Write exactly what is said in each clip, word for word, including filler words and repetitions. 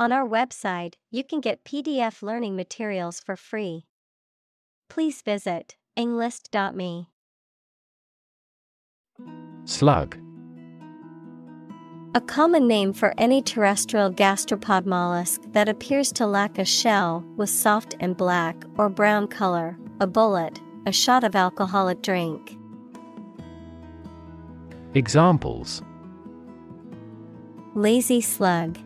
On our website, you can get P D F learning materials for free. Please visit englist dot me. Slug. A common name for any terrestrial gastropod mollusk that appears to lack a shell with soft and black or brown color, a bullet, a shot of alcoholic drink. Examples: lazy slug,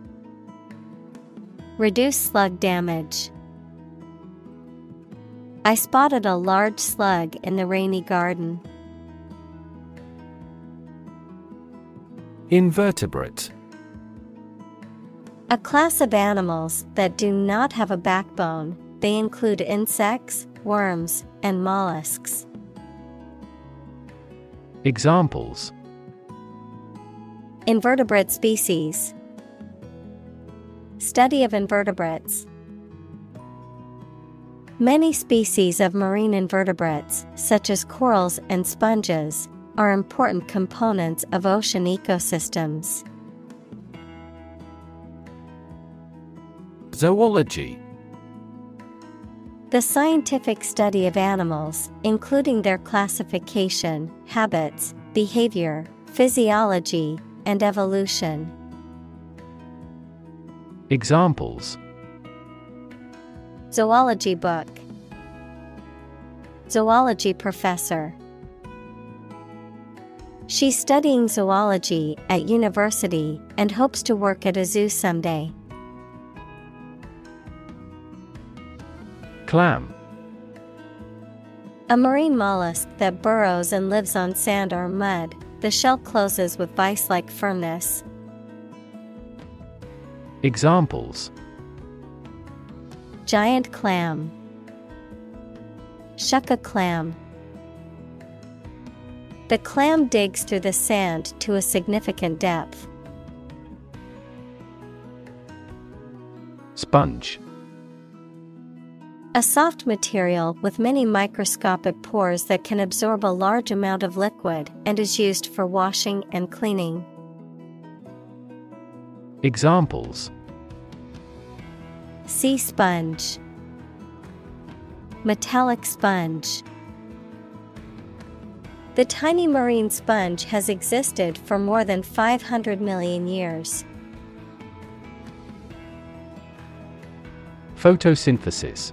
reduce slug damage. I spotted a large slug in the rainy garden. Invertebrate. A class of animals that do not have a backbone. They include insects, worms, and mollusks. Examples: invertebrate species, study of invertebrates. Many species of marine invertebrates, such as corals and sponges, are important components of ocean ecosystems. Zoology. The scientific study of animals, including their classification, habits, behavior, physiology, and evolution. Examples: zoology book, zoology professor. She's studying zoology at university and hopes to work at a zoo someday. Clam. A marine mollusk that burrows and lives on sand or mud. The shell closes with vice-like firmness. Examples: giant clam, shuck a clam. The clam digs through the sand to a significant depth. Sponge. A soft material with many microscopic pores that can absorb a large amount of liquid and is used for washing and cleaning. Examples: sea sponge, metallic sponge. The tiny marine sponge has existed for more than five hundred million years. Photosynthesis.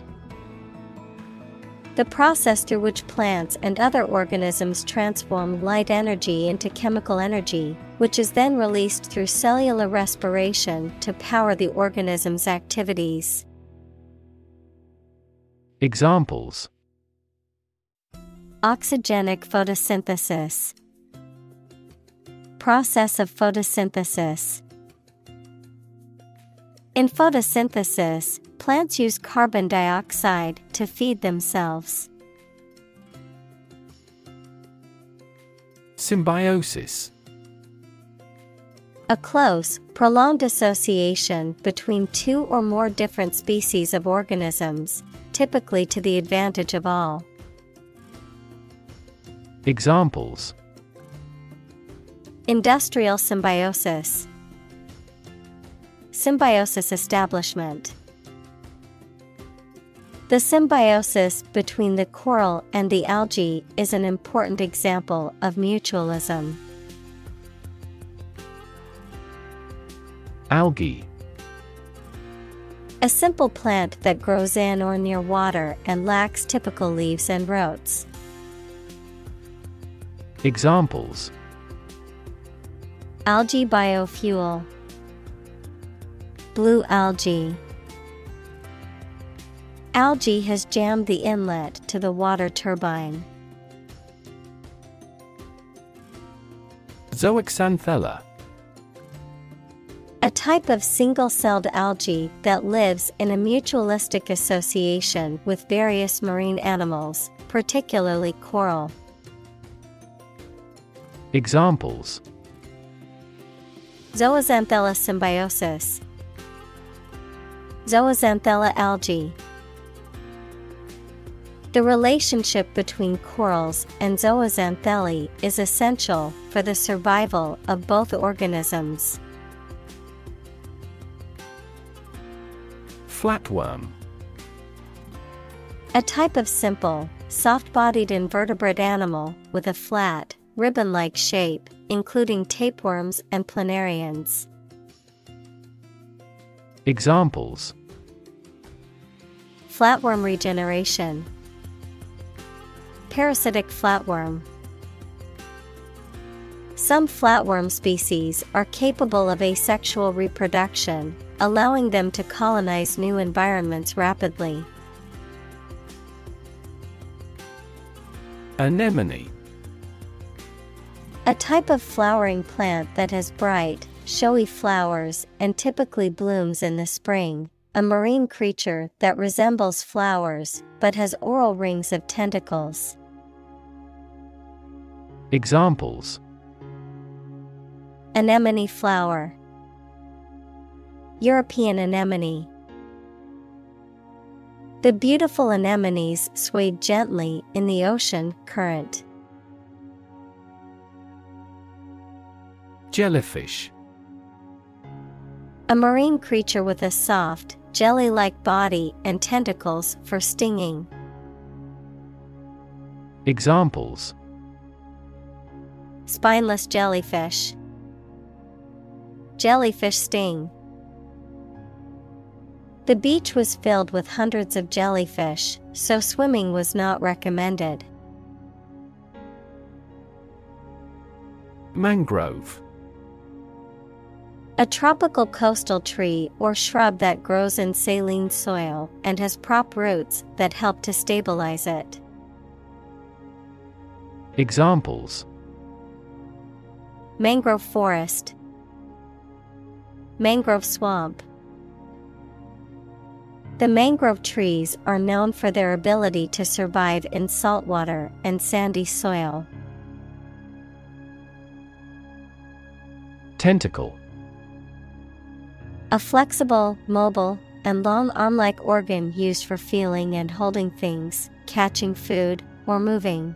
The process through which plants and other organisms transform light energy into chemical energy, which is then released through cellular respiration to power the organism's activities. Examples: oxygenic photosynthesis, process of photosynthesis. In photosynthesis, plants use carbon dioxide to feed themselves. Symbiosis. A close, prolonged association between two or more different species of organisms, typically to the advantage of all. Examples: industrial symbiosis, symbiosis establishment. The symbiosis between the coral and the algae is an important example of mutualism. Algae. A simple plant that grows in or near water and lacks typical leaves and roots. Examples: algae biofuel, blue algae. Algae has jammed the inlet to the water turbine. Zooxanthellae. A type of single-celled algae that lives in a mutualistic association with various marine animals, particularly coral. Examples: zooxanthella symbiosis, zooxanthella algae. The relationship between corals and zooxanthellae is essential for the survival of both organisms. Flatworm. A type of simple, soft-bodied invertebrate animal with a flat, ribbon-like shape, including tapeworms and planarians. Examples: flatworm regeneration, parasitic flatworm. Some flatworm species are capable of asexual reproduction, allowing them to colonize new environments rapidly. Anemone. A type of flowering plant that has bright, showy flowers and typically blooms in the spring. A marine creature that resembles flowers but has oral rings of tentacles. Examples: anemone flower, European anemone. The beautiful anemones swayed gently in the ocean current. Jellyfish. A marine creature with a soft, jelly-like body and tentacles for stinging. Examples: spineless jellyfish, jellyfish sting. The beach was filled with hundreds of jellyfish, so swimming was not recommended. Mangrove. A tropical coastal tree or shrub that grows in saline soil and has prop roots that help to stabilize it. Examples: mangrove forest, mangrove swamp. The mangrove trees are known for their ability to survive in saltwater and sandy soil. Tentacle. A flexible, mobile, and long arm-like organ used for feeling and holding things, catching food, or moving.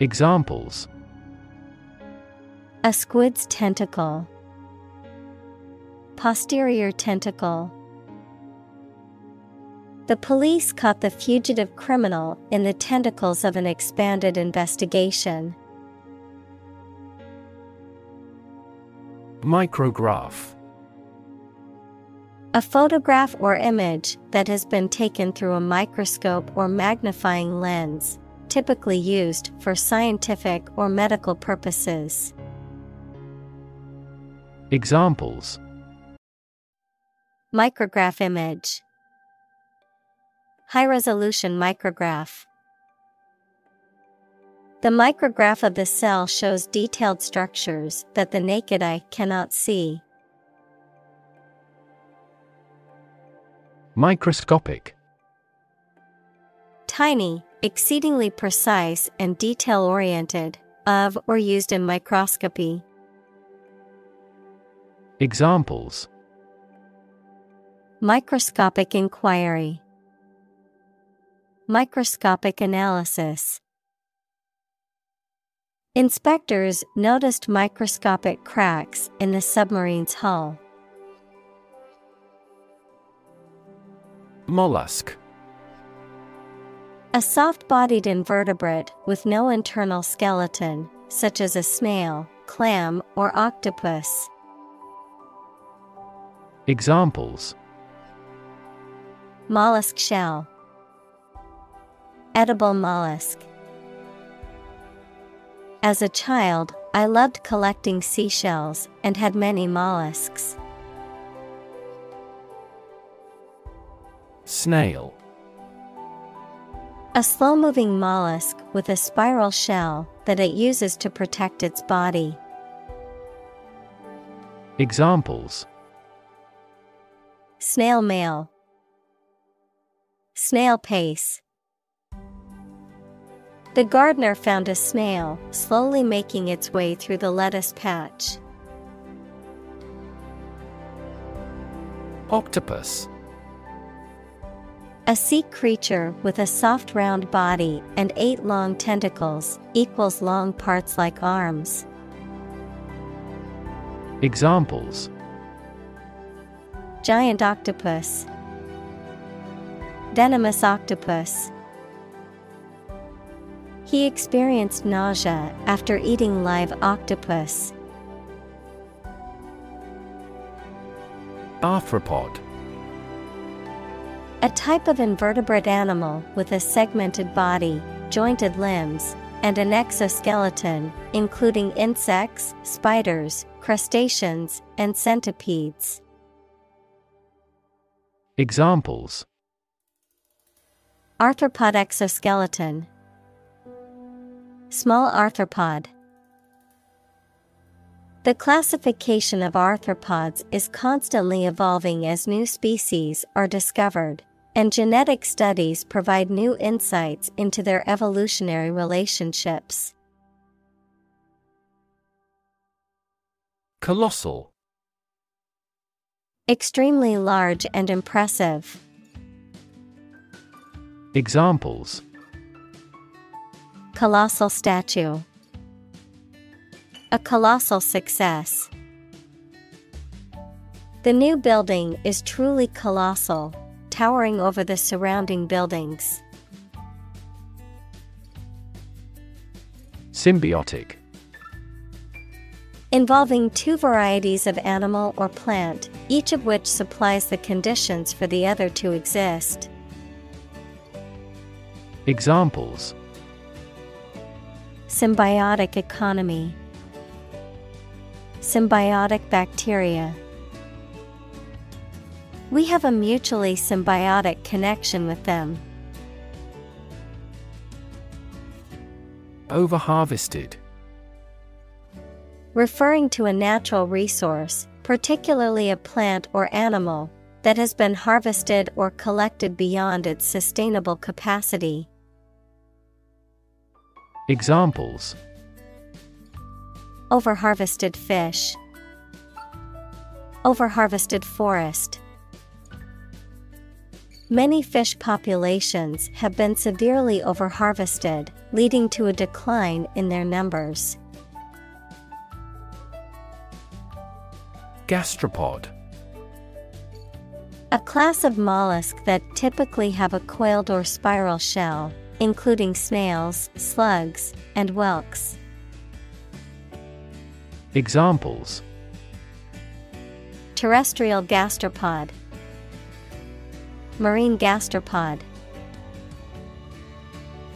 Examples: a squid's tentacle, posterior tentacle. The police caught the fugitive criminal in the tentacles of an expanded investigation. Micrograph. A photograph or image that has been taken through a microscope or magnifying lens, typically used for scientific or medical purposes. Examples: micrograph image, high-resolution micrograph. The micrograph of the cell shows detailed structures that the naked eye cannot see. Microscopic. Tiny, exceedingly precise and detail-oriented, of or used in microscopy. Examples: microscopic inquiry, microscopic analysis. Inspectors noticed microscopic cracks in the submarine's hull. Mollusk. A soft-bodied invertebrate with no internal skeleton, such as a snail, clam, or octopus. Examples: mollusk shell, edible mollusk. As a child, I loved collecting seashells and had many mollusks. Snail. A slow-moving mollusk with a spiral shell that it uses to protect its body. Examples: snail mail, snail pace. The gardener found a snail slowly making its way through the lettuce patch. Octopus. A sea creature with a soft round body and eight long tentacles, equals long parts like arms. Examples: Giant octopus. Venomous octopus. He experienced nausea after eating live octopus. Arthropod. A type of invertebrate animal with a segmented body, jointed limbs, and an exoskeleton, including insects, spiders, crustaceans, and centipedes. Examples: arthropod exoskeleton, small arthropod. The classification of arthropods is constantly evolving as new species are discovered, and genetic studies provide new insights into their evolutionary relationships. Colossal. Extremely large and impressive. Examples: colossal statue. A colossal success. The new building is truly colossal, towering over the surrounding buildings. Symbiotic. Involving two varieties of animal or plant, each of which supplies the conditions for the other to exist. Examples: symbiotic economy. Symbiotic bacteria. We have a mutually symbiotic connection with them. Overharvested. Referring to a natural resource, particularly a plant or animal, that has been harvested or collected beyond its sustainable capacity. Examples: overharvested fish. Overharvested forest. Many fish populations have been severely overharvested, leading to a decline in their numbers. Gastropod. A class of mollusks that typically have a coiled or spiral shell, including snails, slugs, and whelks. Examples: terrestrial gastropod. Marine gastropod.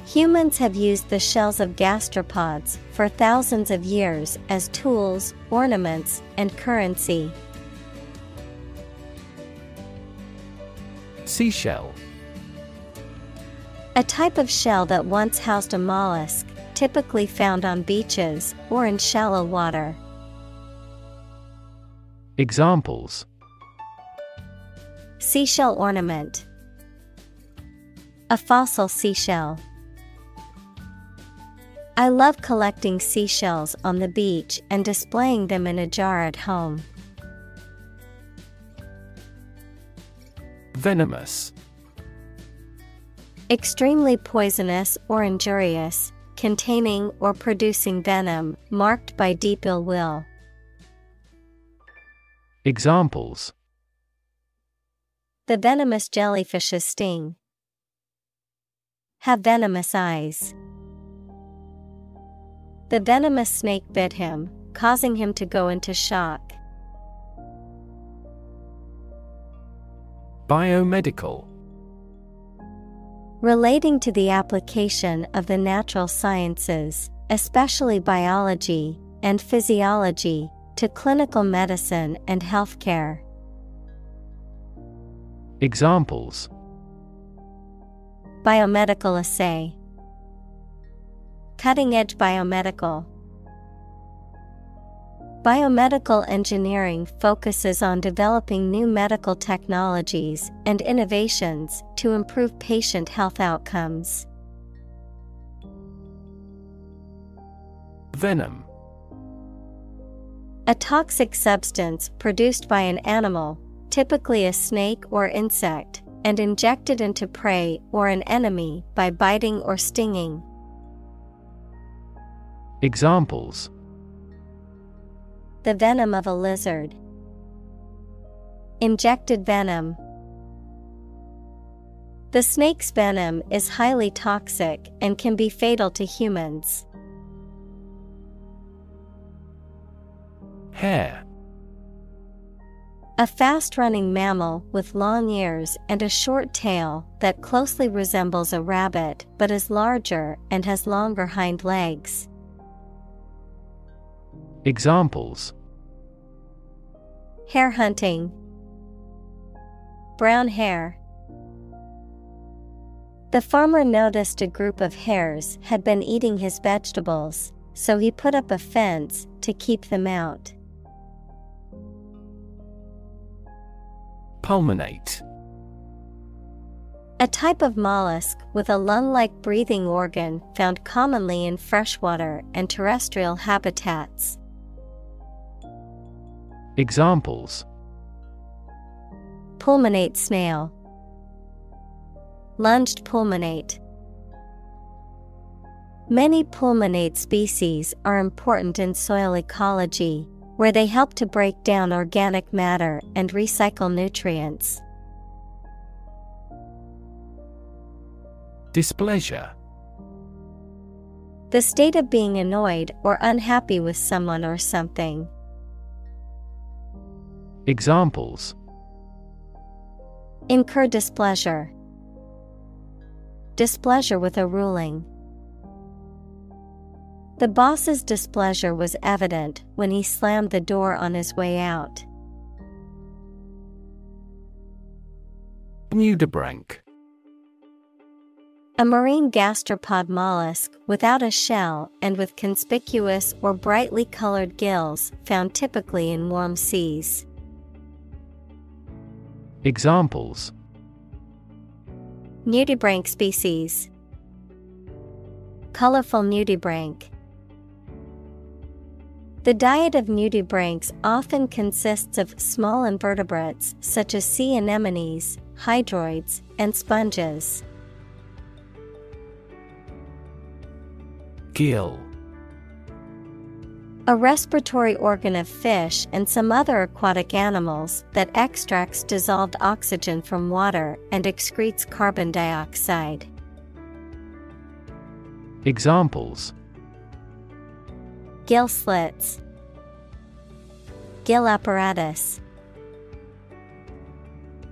Humans have used the shells of gastropods for thousands of years as tools, ornaments, and currency. Seashell. A type of shell that once housed a mollusk, typically found on beaches or in shallow water. Examples: seashell ornament. A fossil seashell. I love collecting seashells on the beach and displaying them in a jar at home. Venomous. Extremely poisonous or injurious, containing or producing venom, marked by deep ill will. Examples: the venomous jellyfish's sting. Have venomous eyes. The venomous snake bit him, causing him to go into shock. Biomedical. Relating to the application of the natural sciences, especially biology and physiology, to clinical medicine and healthcare. Examples: biomedical assay. Cutting-edge biomedical. Biomedical engineering focuses on developing new medical technologies and innovations to improve patient health outcomes. Venom. A toxic substance produced by an animal, typically a snake or insect, and injected into prey or an enemy by biting or stinging. Examples: the venom of a lizard. Injected venom. The snake's venom is highly toxic and can be fatal to humans. Hare. A fast-running mammal with long ears and a short tail that closely resembles a rabbit but is larger and has longer hind legs. Examples: hare hunting, brown hare. The farmer noticed a group of hares had been eating his vegetables, so he put up a fence to keep them out. Pulmonate. A type of mollusk with a lung-like breathing organ found commonly in freshwater and terrestrial habitats. Examples: pulmonate snail, lunged pulmonate. Many pulmonate species are important in soil ecology, where they help to break down organic matter and recycle nutrients. Displeasure. The state of being annoyed or unhappy with someone or something. Examples: incur displeasure, displeasure with a ruling. The boss's displeasure was evident when he slammed the door on his way out. Nudibranch. A marine gastropod mollusk without a shell and with conspicuous or brightly colored gills, found typically in warm seas. Examples: nudibranch species, colorful nudibranch. The diet of nudibranchs often consists of small invertebrates such as sea anemones, hydroids, and sponges. Gill. A respiratory organ of fish and some other aquatic animals that extracts dissolved oxygen from water and excretes carbon dioxide. Examples: gill slits, gill apparatus.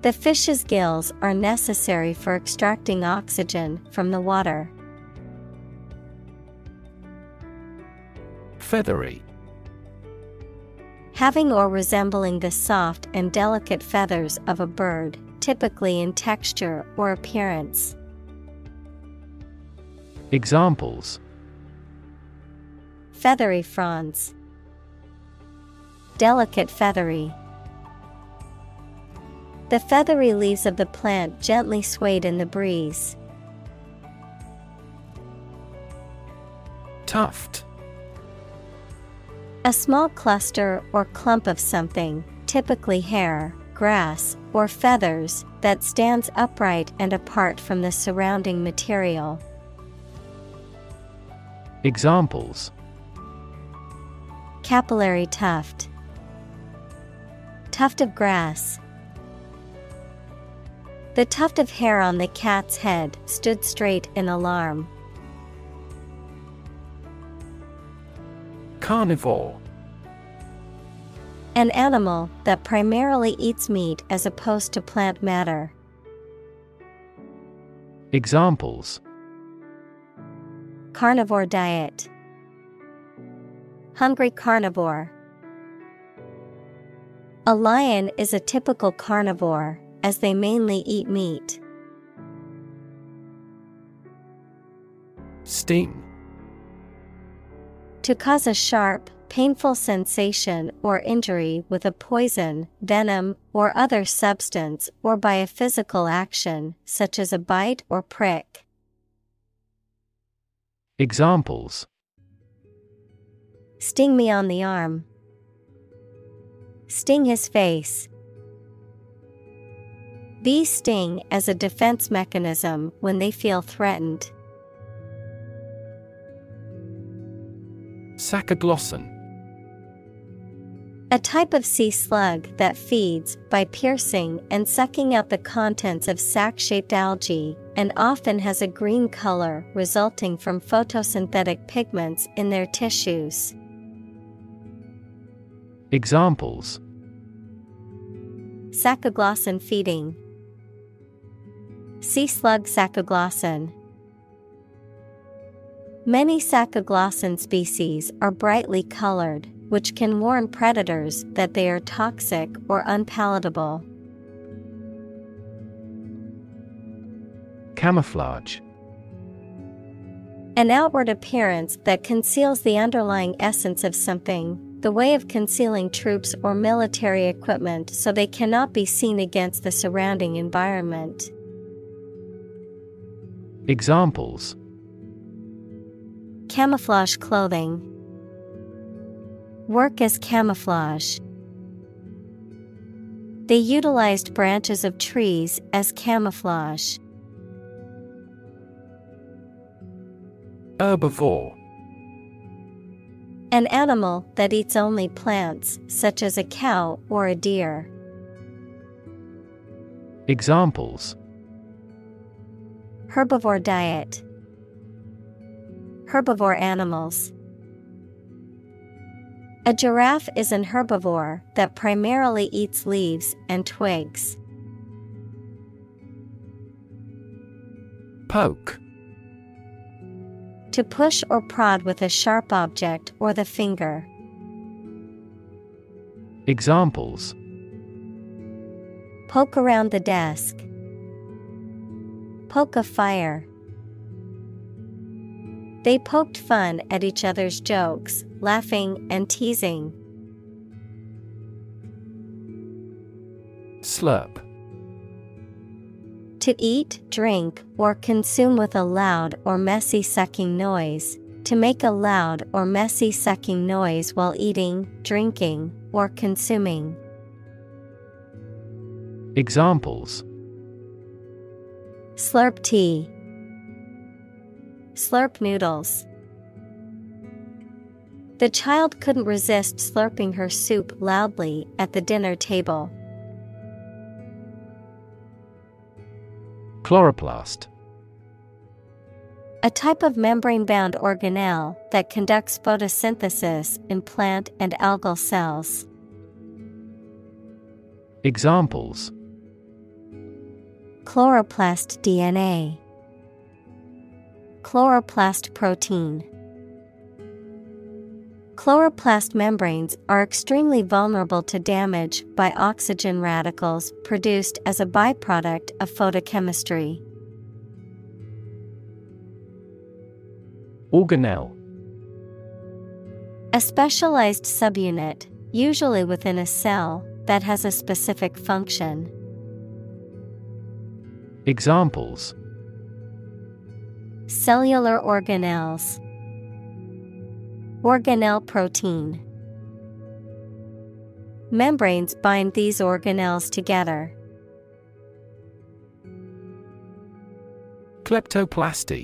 The fish's gills are necessary for extracting oxygen from the water. Feathery. Having or resembling the soft and delicate feathers of a bird, typically in texture or appearance. Examples: feathery fronds, delicate feathery. The feathery leaves of the plant gently swayed in the breeze. Tuft. A small cluster or clump of something, typically hair, grass, or feathers, that stands upright and apart from the surrounding material. Examples: capillary tuft, tuft of grass. The tuft of hair on the cat's head stood straight in alarm. Carnivore. An animal that primarily eats meat as opposed to plant matter. Examples: carnivore diet, hungry carnivore. A lion is a typical carnivore, as they mainly eat meat. Sting. To cause a sharp, painful sensation or injury with a poison, venom, or other substance, or by a physical action, such as a bite or prick. Examples: sting me on the arm, sting his face. Bees sting as a defense mechanism when they feel threatened. Sacoglossan. A A type of sea slug that feeds by piercing and sucking out the contents of sac-shaped algae and often has a green color resulting from photosynthetic pigments in their tissues. Examples: Sacoglossan feeding, sea slug Sacoglossan. Many Sacoglossan species are brightly colored, which can warn predators that they are toxic or unpalatable. Camouflage. An outward appearance that conceals the underlying essence of something, the way of concealing troops or military equipment so they cannot be seen against the surrounding environment. Examples: camouflage clothing, work as camouflage. They utilized branches of trees as camouflage. Herbivore. An animal that eats only plants, such as a cow or a deer. Examples: herbivore diet, herbivore animals. A giraffe is an herbivore that primarily eats leaves and twigs. Poke. To push or prod with a sharp object or the finger. Examples: poke around the desk, poke a fire. They poked fun at each other's jokes, laughing and teasing. Slurp. To eat, drink, or consume with a loud or messy sucking noise. To make a loud or messy sucking noise while eating, drinking, or consuming. Examples: slurp tea, slurp noodles. The child couldn't resist slurping her soup loudly at the dinner table. Chloroplast. A type of membrane-bound organelle that conducts photosynthesis in plant and algal cells. Examples: chloroplast D N A, chloroplast protein. Chloroplast membranes are extremely vulnerable to damage by oxygen radicals produced as a byproduct of photochemistry. Organelle. A specialized subunit, usually within a cell, that has a specific function. Examples: cellular organelles, organelle protein. Membranes bind these organelles together. Kleptoplasty.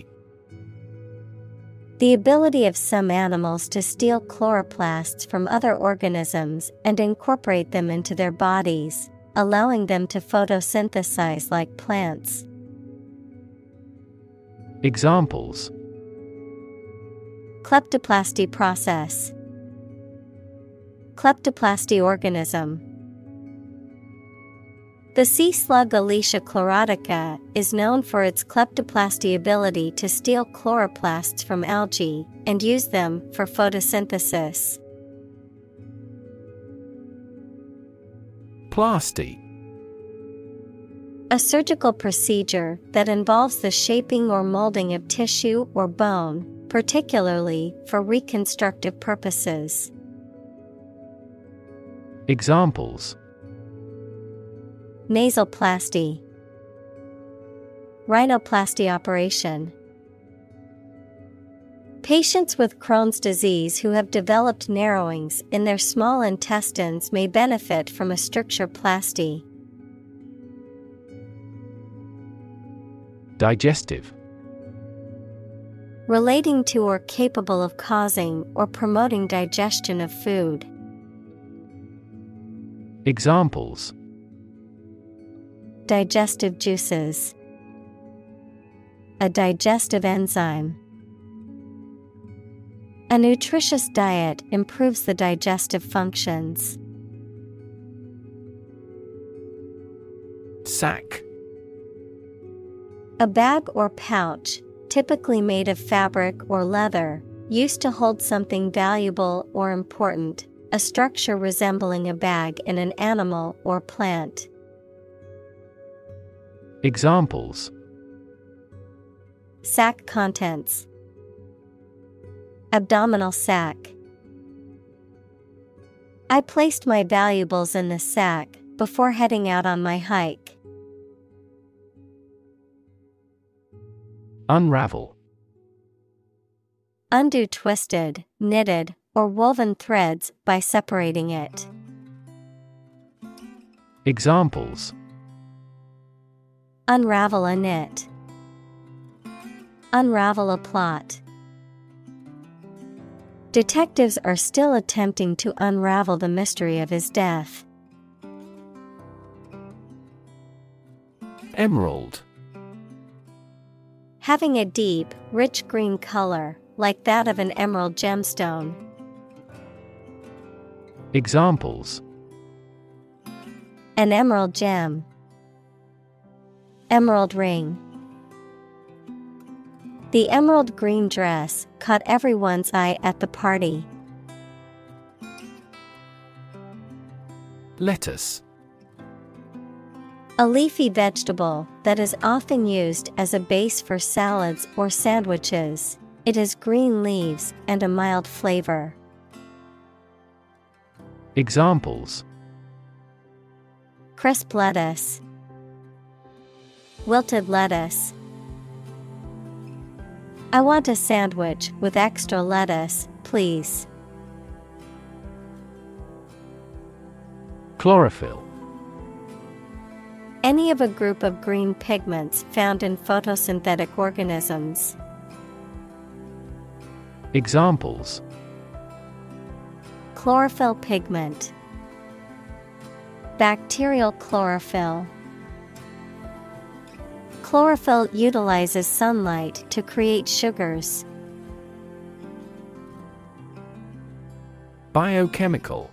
The ability of some animals to steal chloroplasts from other organisms and incorporate them into their bodies, allowing them to photosynthesize like plants. Examples: kleptoplasty process, kleptoplasty organism. The sea slug Alicia chlorotica is known for its kleptoplasty ability to steal chloroplasts from algae and use them for photosynthesis. Plasty. A surgical procedure that involves the shaping or molding of tissue or bone, particularly for reconstructive purposes. Examples: nasoplasty, rhinoplasty operation. Patients with Crohn's disease who have developed narrowings in their small intestines may benefit from a strictureplasty. Digestive. Relating to or capable of causing or promoting digestion of food. Examples: digestive juices, a digestive enzyme. A nutritious diet improves the digestive functions. Sack. A bag or pouch, typically made of fabric or leather, used to hold something valuable or important, a structure resembling a bag in an animal or plant. Examples: sack contents, abdominal sack. I placed my valuables in the sack before heading out on my hike. Unravel. Undo twisted, knitted, or woven threads by separating it. Examples: unravel a knit, unravel a plot. Detectives are still attempting to unravel the mystery of his death. Emerald. Having a deep, rich green color, like that of an emerald gemstone. Examples: an emerald gem, emerald ring. The emerald green dress caught everyone's eye at the party. Lettuce. A leafy vegetable that is often used as a base for salads or sandwiches. It has green leaves and a mild flavor. Examples: crisp lettuce, wilted lettuce. I want a sandwich with extra lettuce, please. Chlorophyll. Any of a group of green pigments found in photosynthetic organisms. Examples: chlorophyll pigment, bacterial chlorophyll. Chlorophyll utilizes sunlight to create sugars. Biochemical.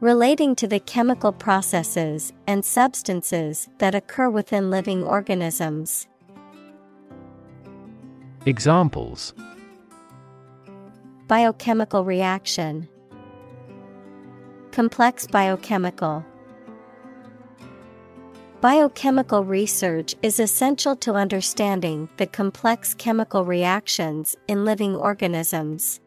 Relating to the chemical processes and substances that occur within living organisms. Examples: biochemical reaction, complex biochemical. Biochemical research is essential to understanding the complex chemical reactions in living organisms.